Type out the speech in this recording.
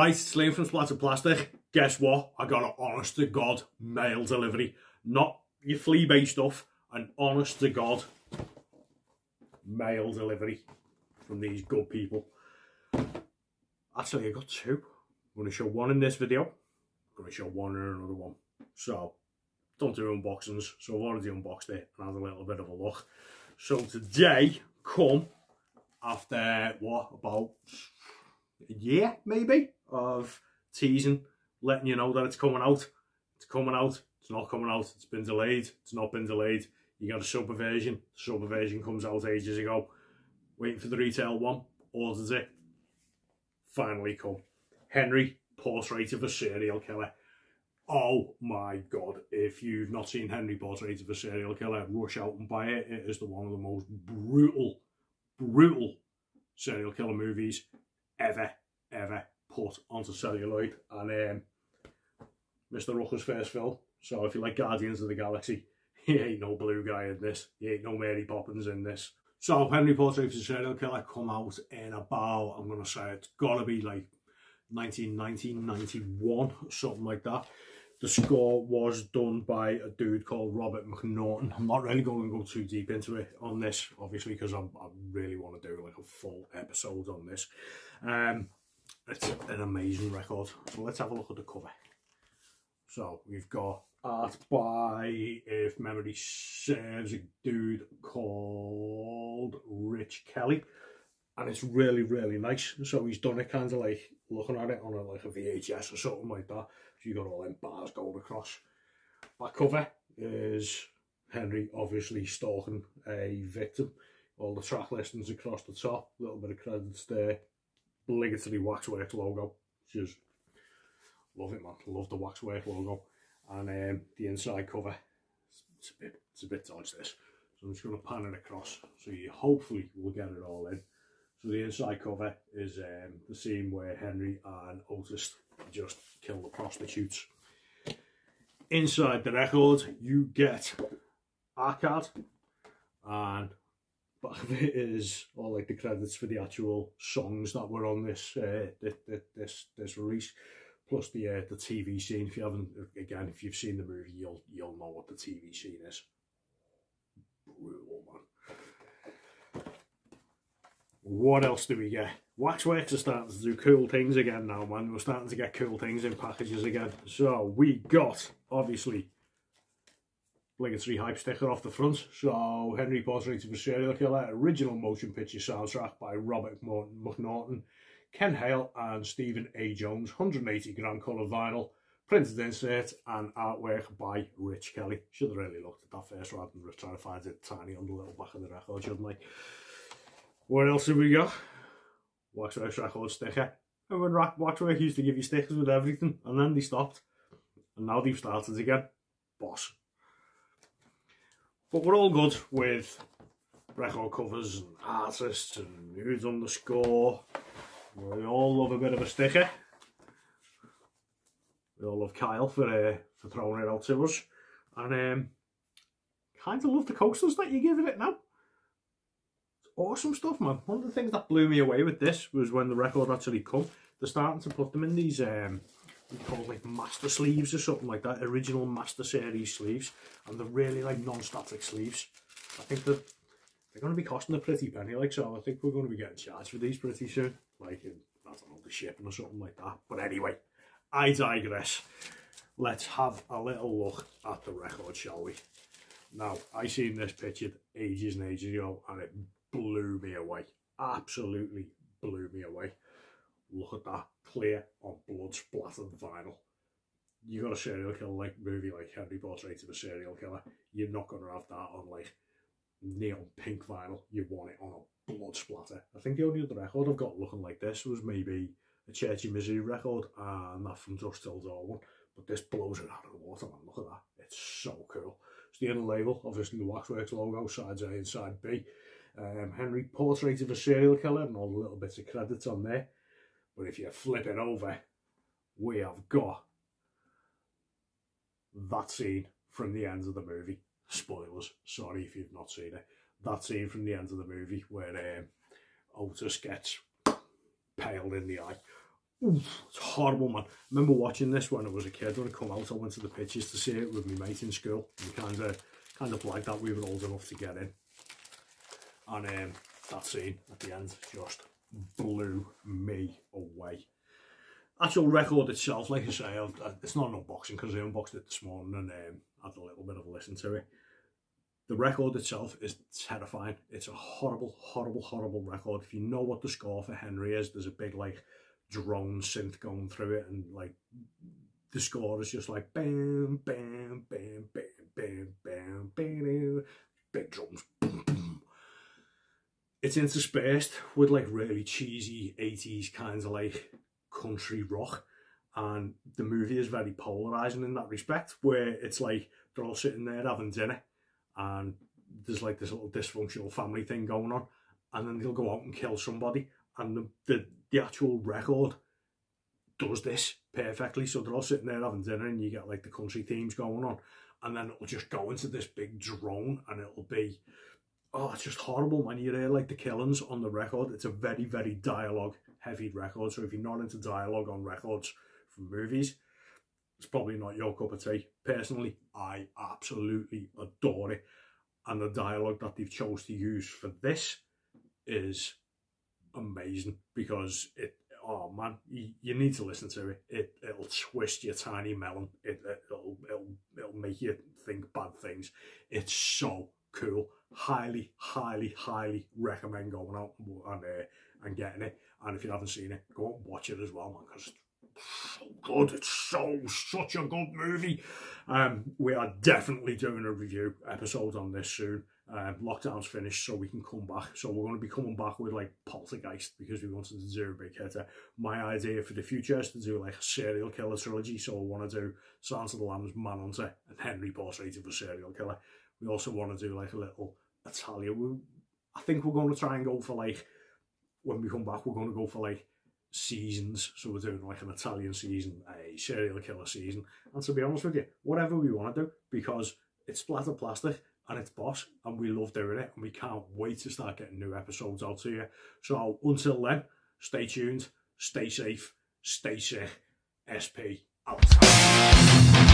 Right, it's Liam from Splattered Plastic. Guess what? I got an honest to God mail delivery. Not your flea-based stuff, an honest to God mail delivery from these good people. Actually, I got two. I'm going to show one in this video. I'm going to show one in another one. So, don't do unboxings. So I've already unboxed it and had a little bit of a look. So today, come after, what, about a year maybe of teasing, letting you know that it's coming out. It's coming out. It's not coming out. It's been delayed. It's not been delayed. You got a Subversion. The Subversion comes out ages ago. Waiting for the retail one. Orders it. Finally come. Henry, Portrait of a Serial Killer. Oh my God. If you've not seen Henry, Portrait of a Serial Killer, rush out and buy it. It is one of the most brutal serial killer movies ever put onto celluloid, and Mr. Rucker's first film. So if you like Guardians of the Galaxy, he ain't no blue guy in this, he ain't no Mary Poppins in this. So Henry Portrait of a Serial Killer come out in about, I'm going to say it's got to be like 1990, 91, something like that. The score was done by a dude called Robert McNaughton. I'm not really going to go too deep into it on this, obviously, because I really want to do like a full episode on this. It's an amazing record. So let's have a look at the cover. So we've got art by, if memory serves, a dude called Rich Kelly. And it's really, really nice. So he's done it kind of like looking at it on a, like a VHS or something like that. So you've got all them bars going across. Back cover is Henry obviously stalking a victim. All the track listings across the top. A little bit of credits there. Obligatory Waxwork logo. Just love it, man. Love the Waxwork logo. And the inside cover. It's a bit dodgy this. So I'm just going to pan it across. So you hopefully will get it all in. So the inside cover is the scene where Henry and Otis just kill the prostitutes. Inside the record, you get our card, and back of it is all like the credits for the actual songs that were on this this release, plus the TV scene. If you haven't, again, if you've seen the movie, you'll know what the TV scene is. Brutal, man. What else do we get? Waxworks are starting to do cool things again now, man. We're starting to get cool things in packages again. So we got, obviously, obligatory hype sticker off the front. So Henry Portrait of a Serial Killer, original motion picture soundtrack by Robert McNaughton, Ken Hale and Stephen A Jones, 180 gram colour vinyl, printed insert and artwork by Rich Kelly. Should have really looked at that first rather than trying to find it tiny on the little back of the record, shouldn't I? What else have we got? Waxwork Records sticker. And when Waxwork used to give you stickers with everything, and then they stopped. And now they've started again. Boss. But we're all good with record covers and artists and who's on the score. We all love a bit of a sticker. We all love Kyle for throwing it out to us. And kind of love the coasters that you're giving it now. Awesome stuff, man. One of the things that blew me away with this was when the record actually come, they're starting to put them in these called like master sleeves or something like that, original master series sleeves, and they're really like non-static sleeves. I think that they're going to be costing a pretty penny, like, so I think we're going to be getting charged for these pretty soon, like in, I don't know, the shipping or something like that. But anyway, I digress. Let's have a little look at the record, shall we? Now, I seen this pictured ages and ages ago, and it blew me away, absolutely blew me away. Look at that, clear on blood splattered vinyl. You got a serial killer like movie like Henry Portrait of a Serial Killer, you're not going to have that on like neon pink vinyl. You want it on a blood splatter. I think the only other record I've got looking like this was maybe a Church of Misery record, and that From Dust to Dawn one, but this blows it out of the water, man. Look at that, it's so cool. It's the inner label, obviously the Waxworks logo, sides A and side B. Henry Portrait of a Serial Killer, and all the little bits of credits on there. But if you flip it over, we have got that scene from the end of the movie. Spoilers, sorry if you've not seen it. That scene from the end of the movie where Otis gets paled in the eye. oof, it's horrible, man. I remember watching this when I was a kid. When it came out, I went to the pictures to see it with my mate in school. We kind of blagged that we were old enough to get in. And that scene at the end just blew me away. Actual record itself, like I say, it's not an unboxing because I unboxed it this morning and had a little bit of a listen to it. The record itself is terrifying. It's a horrible, horrible, horrible record. If you know what the score for Henry is, there's a big like drone synth going through it, and like the score is just like bam, bam, bam, bam, bam, bam, bam, big drums. Boom, boom. It's interspersed with like really cheesy 80s kind of like country rock, and the movie is very polarizing in that respect, where it's like they're all sitting there having dinner. And there's like this little dysfunctional family thing going on, and then they'll go out and kill somebody, and the actual record does this perfectly. So they're all sitting there having dinner, and you get like the country themes going on, and then it'll just go into this big drone, and it'll be, oh, it's just horrible, man. You hear like the killings on the record. It's a very, very dialogue heavy record. So if you're not into dialogue on records from movies, it's probably not your cup of tea. Personally, I absolutely adore it. And the dialogue that they've chose to use for this is amazing, because it, oh man, you need to listen to it. It'll twist your tiny melon. It'll make you think bad things. It's so cool. Highly, highly, highly recommend going out and getting it. And if you haven't seen it, go out and watch it as well, man, because so good. It's such a good movie. We are definitely doing a review episode on this soon. Lockdown's finished, so we can come back. So we're going to be coming back with like Poltergeist, because we wanted to do a big hitter. My idea for the future is to do like a serial killer trilogy. So I want to do Silence of the Lambs, Manhunter, and Henry Portrait of a Serial Killer. We also want to do like a little Italian. I think we're going to try and go for like, when we come back, we're going to go for like seasons. So we're doing like an Italian season, a serial killer season, and to be honest with you, whatever we want to do, because it's Splattered Plastic and it's boss, and we love doing it, and we can't wait to start getting new episodes out to you. So until then, stay tuned, stay safe, stay sick. SP out.